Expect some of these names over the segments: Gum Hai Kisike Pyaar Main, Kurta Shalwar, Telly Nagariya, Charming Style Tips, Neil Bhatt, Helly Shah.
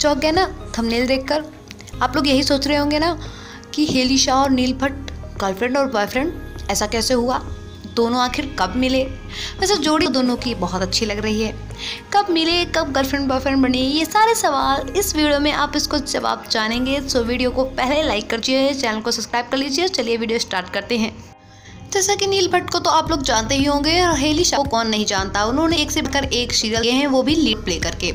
चौंक गए ना थंबनेल देखकर? आप लोग यही सोच रहे होंगे ना कि हेली शाह और नील भट्ट गर्लफ्रेंड और बॉयफ्रेंड, ऐसा कैसे हुआ? दोनों आखिर कब मिले? वैसे जोड़ी दोनों की बहुत अच्छी लग रही है। कब मिले, कब गर्लफ्रेंड बॉयफ्रेंड बने, ये सारे सवाल इस वीडियो में आप इसको जवाब जानेंगे। सो वीडियो को पहले लाइक कर दीजिए, चैनल को सब्सक्राइब कर लीजिए। चलिए वीडियो स्टार्ट करते हैं। जैसा कि नील भट्ट को तो आप लोग जानते ही होंगे और हेली शाह को कौन नहीं जानता। उन्होंने एक से बढ़कर एक सीरियल किए हैं, वो भी लीड प्ले करके।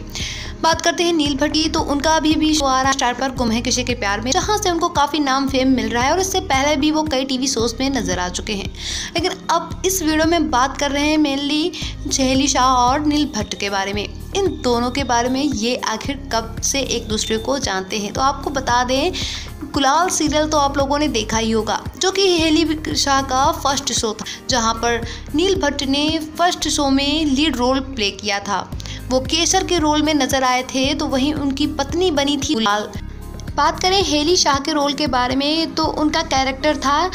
बात करते हैं नील भट्ट की, तो उनका अभी भी शो आ रहा है स्टार पर गुम है किसे के प्यार में, जहां से उनको काफ़ी नाम फेम मिल रहा है और इससे पहले भी वो कई टीवी शोज में नजर आ चुके हैं। लेकिन अब इस वीडियो में बात कर रहे हैं मेनली हेली शाह और नील भट्ट के बारे में। इन दोनों के बारे में ये आखिर कब से एक दूसरे को जानते हैं? तो आपको बता दें, गुलाल सीरियल तो आप लोगों ने देखा ही होगा, जो कि हेली शाह का फर्स्ट शो था, जहाँ पर नील भट्ट ने फर्स्ट शो में लीड रोल प्ले किया था। वो केसर के रोल में नजर आए थे, तो वहीं उनकी पत्नी बनी थी गुलाल। बात करें हेली शाह के रोल के बारे में, तो उनका कैरेक्टर था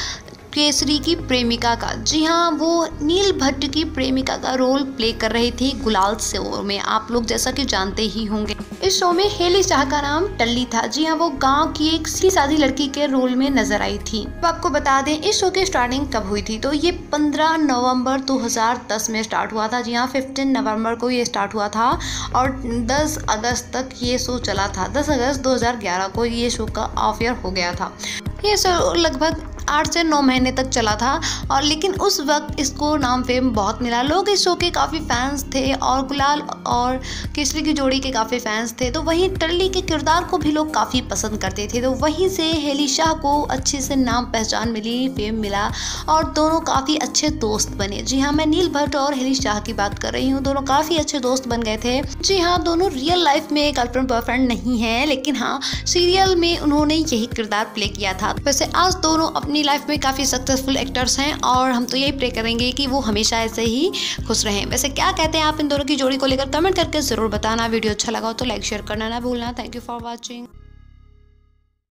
केसरी की प्रेमिका का। जी हाँ, वो नील भट्ट की प्रेमिका का रोल प्ले कर रही थी गुलाल शो में। आप लोग जैसा कि जानते ही होंगे, इस शो में हेली शाह का नाम टल्ली था। जी हाँ, वो गांव की एक सीधी सादी लड़की के रोल में नजर आई थी। अब आपको बता दें इस शो की स्टार्टिंग कब हुई थी, तो ये 15 नवंबर 2010 में स्टार्ट हुआ था। जी हाँ, 15 नवंबर को ये स्टार्ट हुआ था और 10 अगस्त तक ये शो चला था। 10 अगस्त 2011 को ये शो का ऑफ एयर हो गया था। ये शो लगभग 8 से 9 महीने तक चला था और लेकिन उस वक्त इसको नाम फेम बहुत मिला। लोग इस शो के काफ़ी फैंस थे और गुलाल और केसरी की जोड़ी के काफ़ी फैंस थे, तो वहीं टल्ली के किरदार को भी लोग काफ़ी पसंद करते थे। तो वहीं से हेली शाह को अच्छे से नाम पहचान मिली, फेम मिला और दोनों काफ़ी अच्छे दोस्त बने। जी हाँ, मैं नील भट्ट और हेली शाह की बात कर रही हूँ। दोनों काफ़ी अच्छे दोस्त बन गए थे। जी हाँ, दोनों रियल लाइफ में गर्लफ्रेंड बॉयफ्रेंड नहीं है, लेकिन हाँ सीरियल में उन्होंने यही किरदार प्ले किया था। वैसे आज दोनों अपनी लाइफ में काफ़ी सक्सेसफुल एक्टर्स हैं और हम तो यही प्रे करेंगे कि वो हमेशा ऐसे ही खुश रहें। वैसे क्या कहते हैं आप इन दोनों की जोड़ी को लेकर? कमेंट करके ज़रूर बताना। वीडियो अच्छा लगा हो तो लाइक शेयर करना ना भूलना। Thank you for watching.